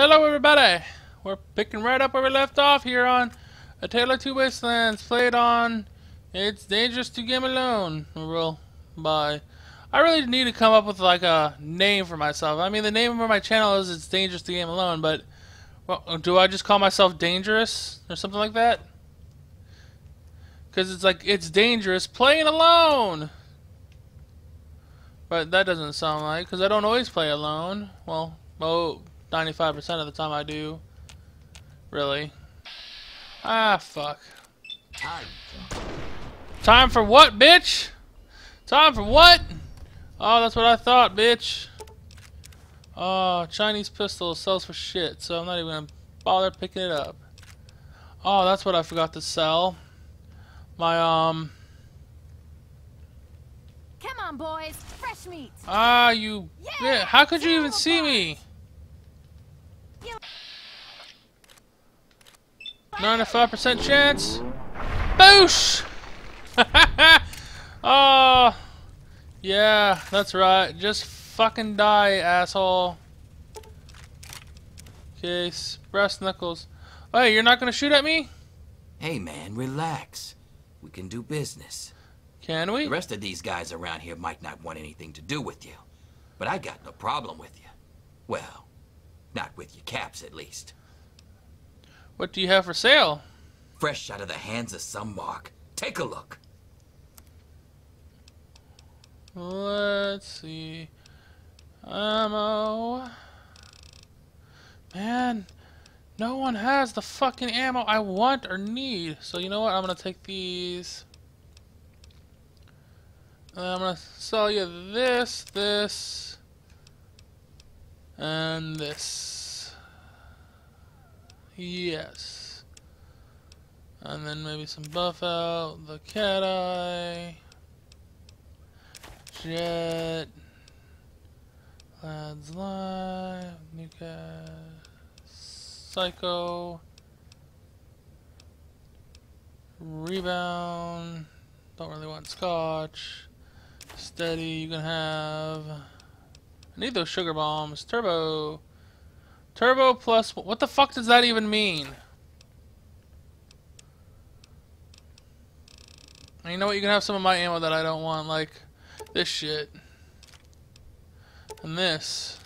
Hello everybody! We're picking right up where we left off here on A Tale of Two Wastelands, played on It's Dangerous to Game Alone. I really need to come up with like a name for myself. I mean, the name of my channel is It's Dangerous to Game Alone, but well, do I just call myself Dangerous or something like that? Because it's like, it's dangerous playing alone! But that doesn't sound like, because I don't always play alone. Well, 95% of the time I do. Really. Ah, fuck. Time for what, bitch? Time for what? Oh, that's what I thought, bitch. Oh, Chinese pistol sells for shit, so I'm not even gonna bother picking it up. Oh, that's what I forgot to sell. My, Come on, boys. Fresh meat. Ah, you... Yeah, yeah. How could you even see me? You... 95% chance. Boosh! Oh, yeah, that's right. Just fucking die, asshole. Case. Brass knuckles. Oh, hey, you're not gonna shoot at me? Hey, man, relax. We can do business. Can we? The rest of these guys around here might not want anything to do with you, but I got no problem with you. Well, not with your caps, at least. What do you have for sale? Fresh out of the hands of some mark. Take a look. Let's see. Ammo. Man, no one has the fucking ammo I want or need. So you know what? I'm gonna take these. I'm gonna sell you this, this, and this. Yes. And then maybe some buff out, the cat eye, jet, lads live, nuka, psycho, rebound, don't really want scotch. Steady, you can have. I need those sugar bombs. Turbo. Turbo plus. What the fuck does that even mean? And you know what? You can have some of my ammo that I don't want, like this shit. And this.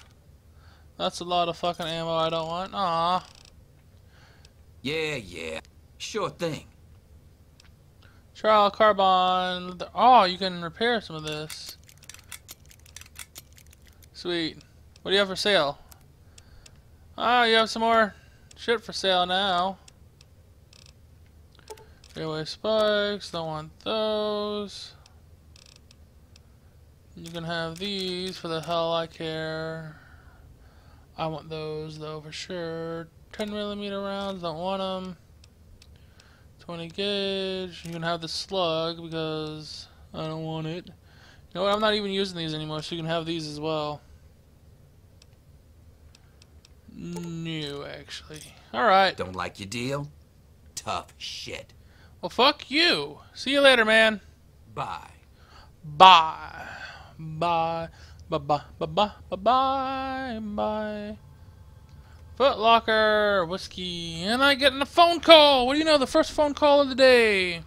That's a lot of fucking ammo I don't want. Aw. Yeah, yeah. Sure thing. Trial carbon. Oh, you can repair some of this. Sweet. What do you have for sale? Ah, oh, you have some more shit for sale now. Railway spikes. Don't want those. You can have these for the hell I care. I want those though for sure. 10mm rounds. Don't want them. 20 gauge, you can have the slug because I don't want it. You know what, I'm not even using these anymore, so you can have these as well. New, actually. Alright. Don't like your deal? Tough shit. Well, fuck you. See you later, man. Bye. Bye. Bye. Bye bye. Bye bye. Bye bye. Bye. Footlocker, whiskey, and I get in a phone call. What do you know? The first phone call of the day.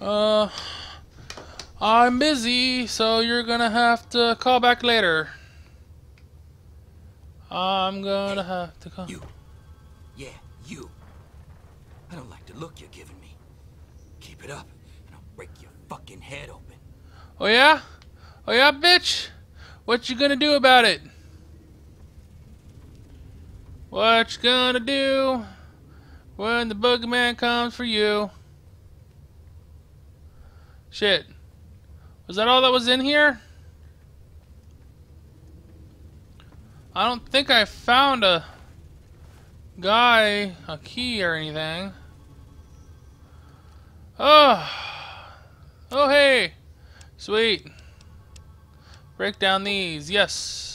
I'm busy, so you're gonna have to call back later. I'm gonna have to call. You. Yeah, you. I don't like the look you're giving me. Keep it up, and I'll break your fucking head open. Oh yeah? Oh yeah, bitch? What you gonna do about it? What you gonna do when the boogeyman comes for you? Shit. Was that all that was in here? I don't think I found a guy, a key or anything. Oh. Oh, hey. Sweet. Break down these. Yes.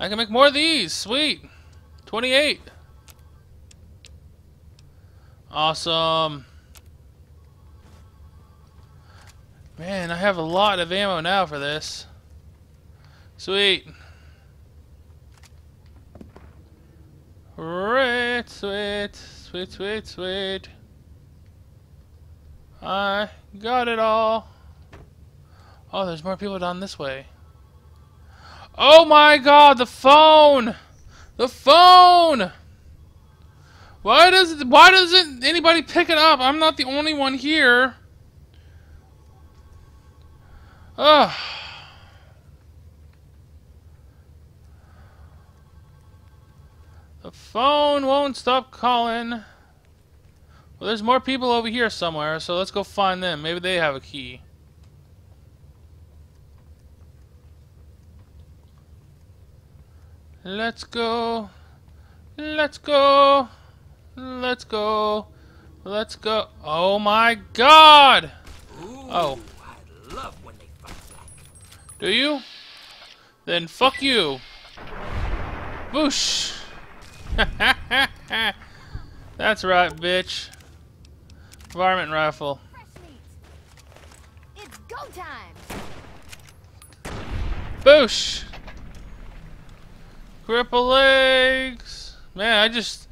I can make more of these. Sweet. 28. Awesome. Man, I have a lot of ammo now for this. Sweet. Sweet, sweet, sweet, sweet, sweet. I got it all. Oh, there's more people down this way. Oh my god, the phone! The phone! Why doesn't anybody pick it up? I'm not the only one here. Ugh. The phone won't stop calling. Well, there's more people over here somewhere, so let's go find them. Maybe they have a key. Let's go. Let's go. Let's go. Let's go. Oh my god! Ooh, oh. I love when they fight back. Do you? Then fuck you. Whoosh! That's right, bitch. Varmint rifle. It's go time. Boosh. Cripple legs. Man, I just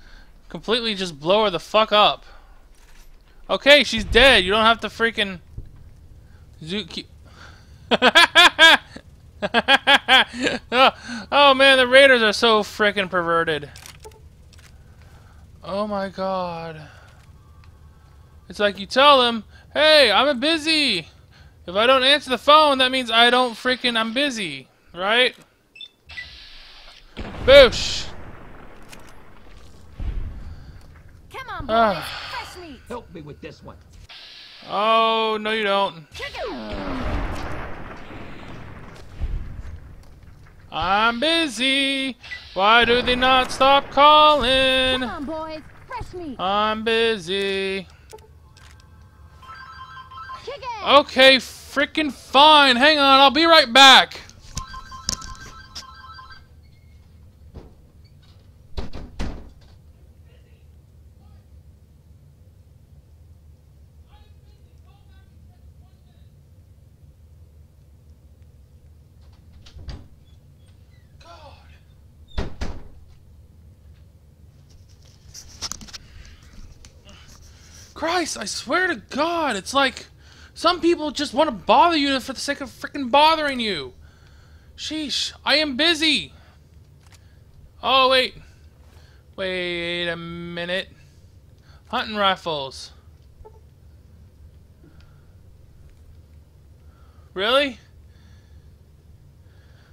completely just blow her the fuck up. Okay, she's dead. You don't have to freaking Zuki. Oh man, the raiders are so freaking perverted. Oh my god. It's like you tell them, hey, I'm busy. If I don't answer the phone, that means I don't freaking, I'm busy. Right? Boosh! Come on, boys. Fresh meat. Help me with this one. Oh, no you don't. I'm busy. Why do they not stop calling? Come on, boys. Fresh meat. I'm busy. Okay, freaking fine. Hang on, I'll be right back. Christ, I swear to God, it's like some people just want to bother you for the sake of freaking bothering you. Sheesh, I am busy. Oh, wait. Wait a minute. Hunting rifles. Really?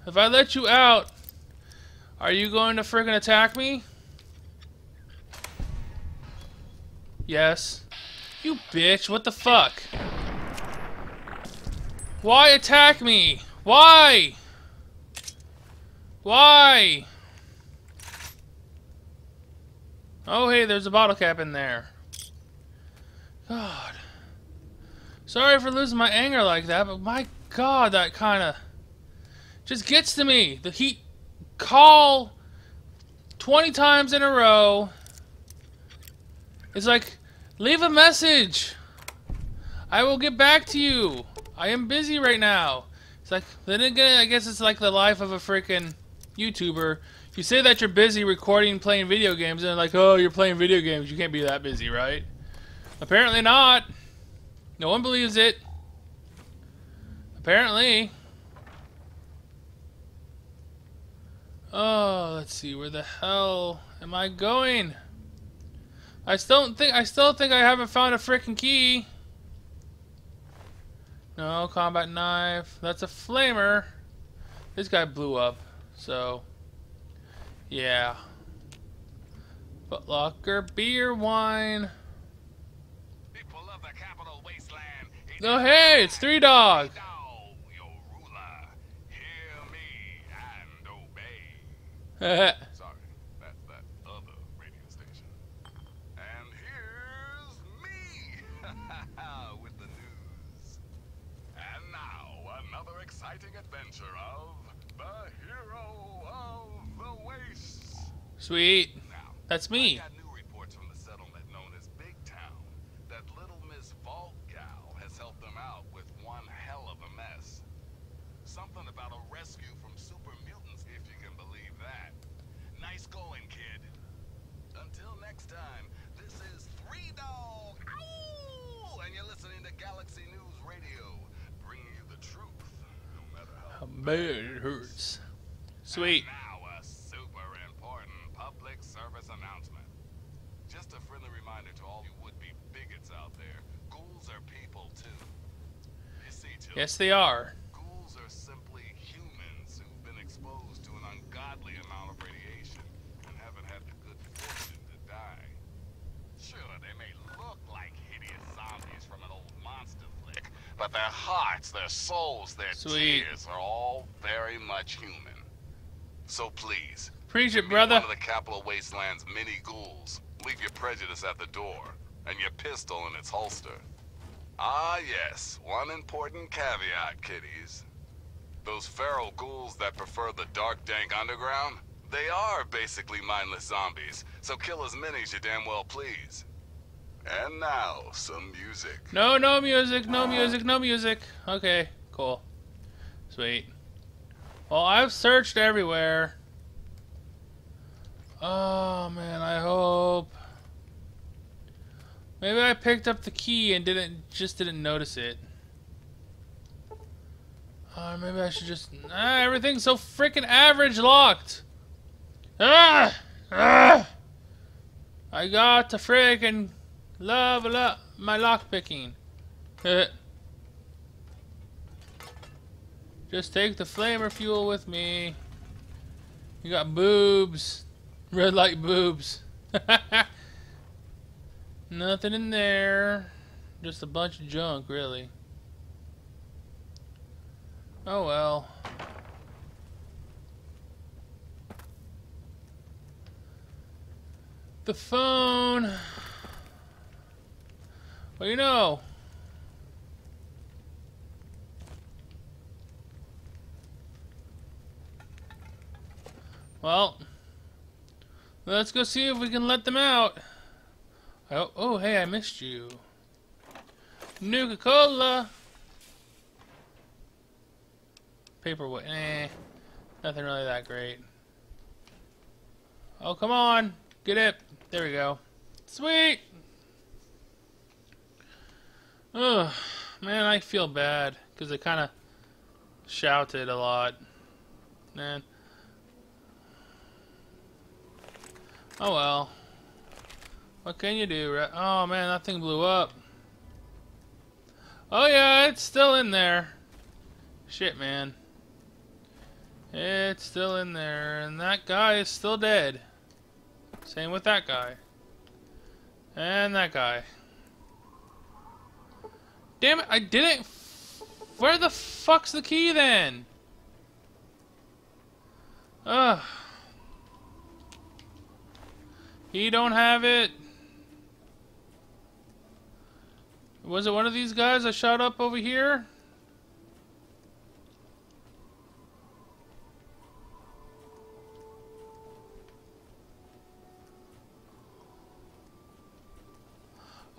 If I let you out, are you going to freaking attack me? Yes. You bitch, what the fuck? Why attack me? Why? Why? Oh hey, there's a bottle cap in there. God. Sorry for losing my anger like that, but my god, that kinda just gets to me. The heat call 20 times in a row. It's like, leave a message. I will get back to you. I am busy right now. It's like, then again, I guess it's like the life of a freaking YouTuber. You say that you're busy recording, playing video games, and they're like, oh, you're playing video games. You can't be that busy, right? Apparently not. No one believes it. Apparently. Oh, let's see. Where the hell am I going? I still think I haven't found a freaking key. No, combat knife. That's a flamer. This guy blew up, so yeah. Footlocker, beer, wine. People of the capital wasteland. Oh hey, it's Three Dog. Your ruler. Hear me and obey. Sweet. Now, that's me. I got new reports from the settlement known as Big Town that little Miss Vault Gal has helped them out with one hell of a mess. Something about a rescue from super mutants, if you can believe that. Nice going, kid. Man, it hurts. Sweet. And now a super important public service announcement. Just a friendly reminder to all you would-be bigots out there. Ghouls are people too. You see, children, yes, they are. Ghouls are simply humans who've been exposed to an ungodly amount of radiation and haven't had the good fortune to die. Sure, they may look like hideous zombies from an old monster flick, but their hearts, their souls, their Sweet. Tears are all very much human. So please, preach it, brother. One of the Capital Wasteland's many ghouls. Leave your prejudice at the door and your pistol in its holster. Ah, yes, one important caveat, kiddies. Those feral ghouls that prefer the dark, dank underground, they are basically mindless zombies, so kill as many as you damn well please. And now, some music. No, no music, no music, no music. Okay, cool. Sweet. Well, I've searched everywhere. Oh, man, I hope... Maybe I picked up the key and just didn't notice it. Maybe I should just... Ah, everything's so freaking average locked! Ah! Ah! I got to freaking level up my lockpicking. Just take the flamer fuel with me. You got boobs. Red light boobs. Nothing in there. Just a bunch of junk, really. Oh well. The phone. Well, you know. Well. Let's go see if we can let them out. Oh, oh hey, I missed you. Nuka-Cola! Paperweight. Eh. Nothing really that great. Oh, come on! Get it! There we go. Sweet! Ugh. Man, I feel bad. Because I kind of shouted a lot. Man. Oh well. What can you do, right? Oh man, that thing blew up. Oh yeah, it's still in there. Shit, man. It's still in there, and that guy is still dead. Same with that guy. And that guy. Damn it, I didn't... Where the fuck's the key then? Ugh. He don't have it. Was it one of these guys I shot up over here?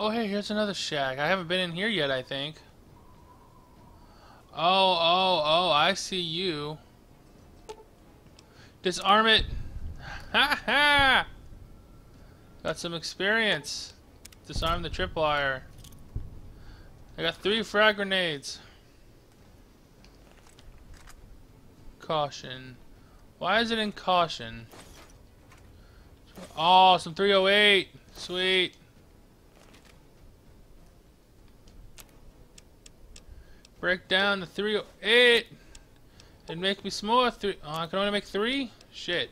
Oh, hey, here's another shack. I haven't been in here yet, I think. Oh, I see you. Disarm it. Ha ha! Got some experience. Disarm the tripwire. I got 3 frag grenades. Caution. Why is it in caution? Oh, some 308. Sweet. Break down the 308. And make me some more 3. Oh, I can only make 3? Shit.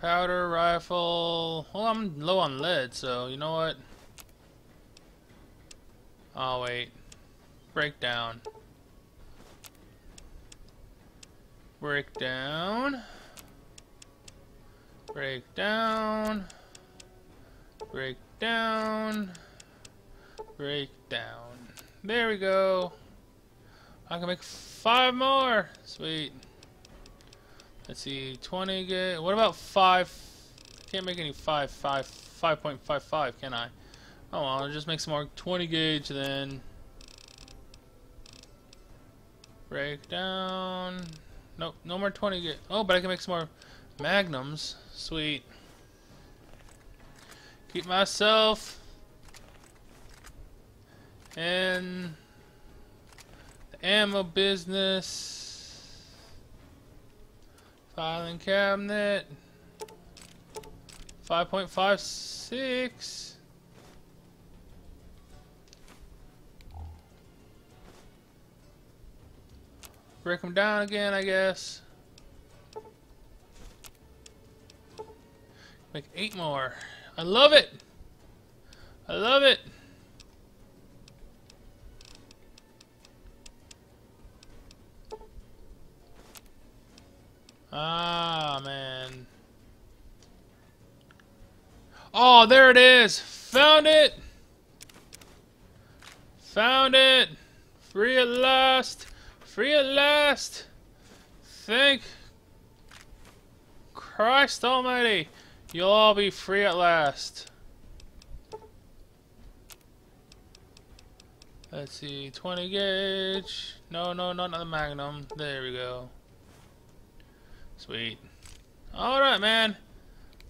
Powder, rifle... Well, I'm low on lead, so you know what? Oh, wait. Breakdown. Breakdown. Breakdown. Breakdown. Breakdown. There we go. I can make 5 more. Sweet. Let's see, 20 get. What about 5? Can't make any 5.55, can I? Oh, well, I'll just make some more 20 gauge then. Break down. Nope, no more 20 gauge. Oh, but I can make some more magnums. Sweet. Keep myself in ammo business, filing cabinet, 5.56. Break them down again, I guess. Make 8 more. I love it! I love it! Ah, man. Oh, there it is! Found it! Found it! Free at last! Free at last! Thank Christ Almighty! You'll all be free at last. Let's see, 20 gauge. No, not the Magnum. There we go. Sweet. Alright, man.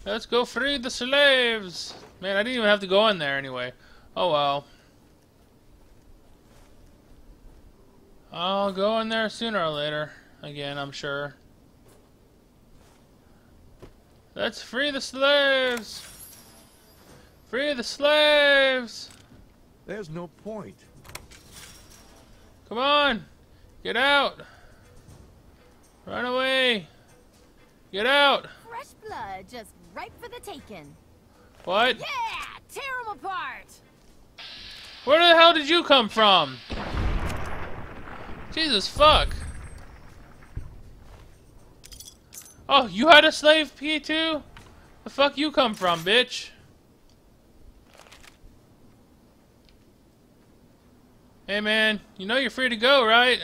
Let's go free the slaves. Man, I didn't even have to go in there anyway. Oh well. I'll go in there sooner or later. Again, I'm sure. Let's free the slaves! Free the slaves! There's no point. Come on! Get out! Run away! Get out! Fresh blood, just ripe for the taking. What? Yeah! Tear them apart! Where the hell did you come from? Jesus fuck! Oh, you had a slave, P2? The fuck you come from, bitch? Hey, man, you know you're free to go, right?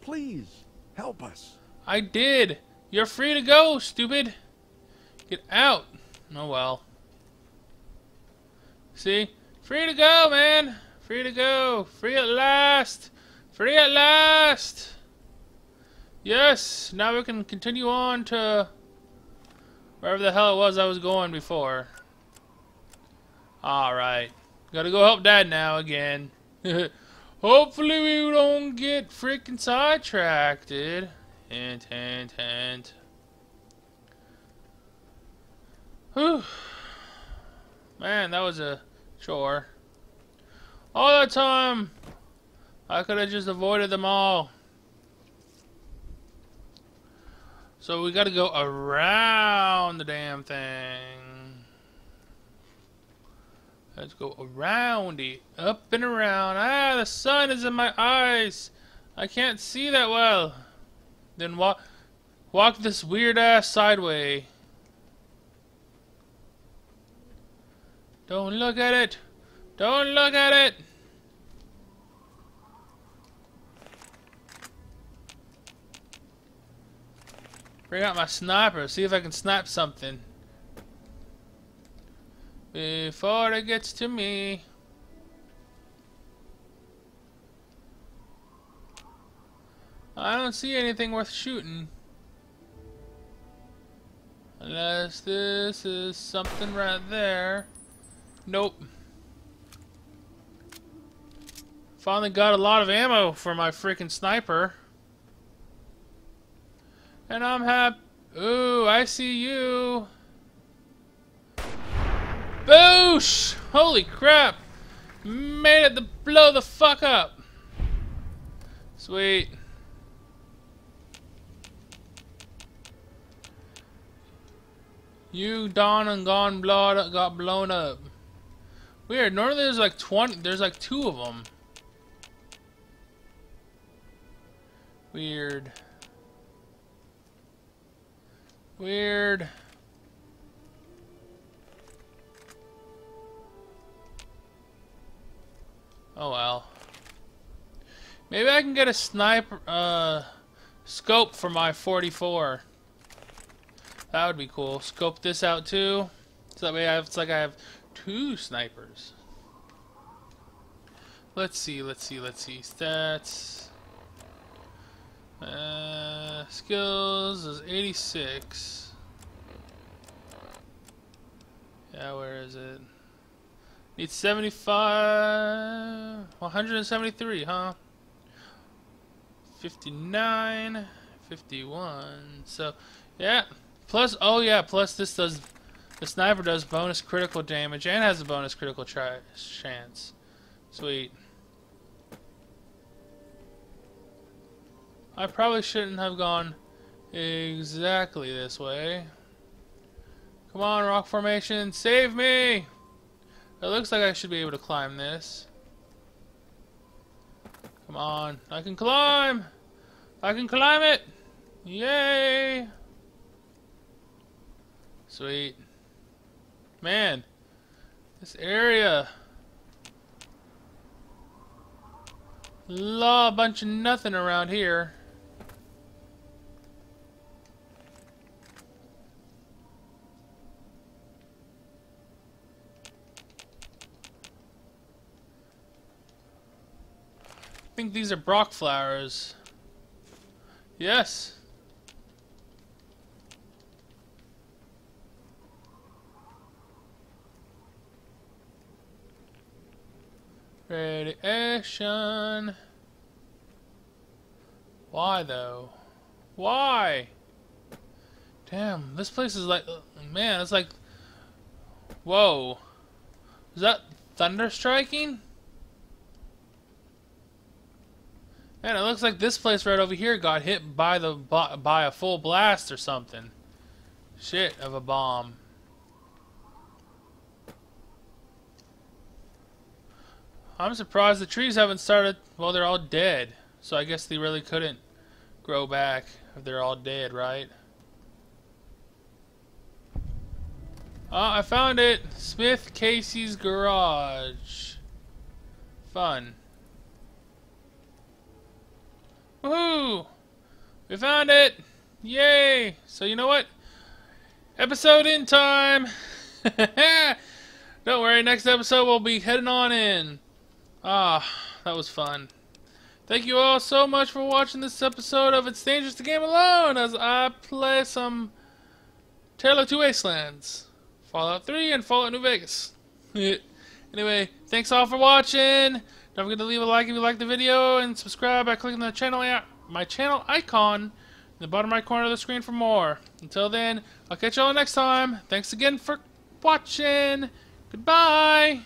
Please, help us. I did. You're free to go, stupid. Get out. Oh, well. See? Free to go, man. Free to go. Free at last. Free at last. Yes, now we can continue on to wherever the hell it was I was going before. Alright. Gotta go help Dad now again. Hopefully we don't get freaking sidetracked. Hint, hint, hint. Whew. Man, that was a chore. All that time, I could have just avoided them all. So we gotta go around the damn thing. Let's go around it. Up and around. Ah, the sun is in my eyes. I can't see that well. Then walk this weird ass sideway. Don't look at it. Don't look at it. Bring out my sniper, see if I can snipe something before it gets to me. I don't see anything worth shooting. Unless this is something right there. Nope. Finally got a lot of ammo for my freaking sniper. And I'm happy. Ooh, I see you. Boosh! Holy crap! Made it to blow the fuck up. Sweet. You done and gone blood got blown up. Weird. Normally there's like 20. There's like 2 of them. Weird. Weird. Oh well. Maybe I can get a sniper scope for my 44. That would be cool. Scope this out too. So that way I have, it's like I have 2 snipers. Let's see, let's see. Stats. Skills is 86. Yeah, where is it? Need 75... 173, huh? 59... 51... So, yeah. Plus, oh yeah, plus this does... The sniper does bonus critical damage and has a bonus critical chance. Sweet. I probably shouldn't have gone exactly this way. Come on, rock formation, save me! It looks like I should be able to climb this. Come on, I can climb! I can climb it! Yay! Sweet. Man, this area. Law, a bunch of nothing around here. I think these are Brock flowers. Yes. Radiation. Why though? Why? Damn, this place is like, man, it's like, whoa. Is that thunder striking? Man, it looks like this place right over here got hit by the by a full blast or something. Shit of a bomb. I'm surprised the trees haven't started. Well, they're all dead. So I guess they really couldn't grow back if they're all dead, right? I found it! Smith Casey's garage. Fun. Woohoo! We found it! Yay! So you know what? Episode in time! Don't worry, next episode we'll be heading on in. Ah, that was fun. Thank you all so much for watching this episode of It's Dangerous to Game Alone as I play some A Tale of Two Wastelands, Fallout 3, and Fallout New Vegas. Anyway, thanks all for watching. Don't forget to leave a like if you liked the video and subscribe by clicking the channel, my channel icon in the bottom right corner of the screen for more. Until then, I'll catch you all next time. Thanks again for watching. Goodbye.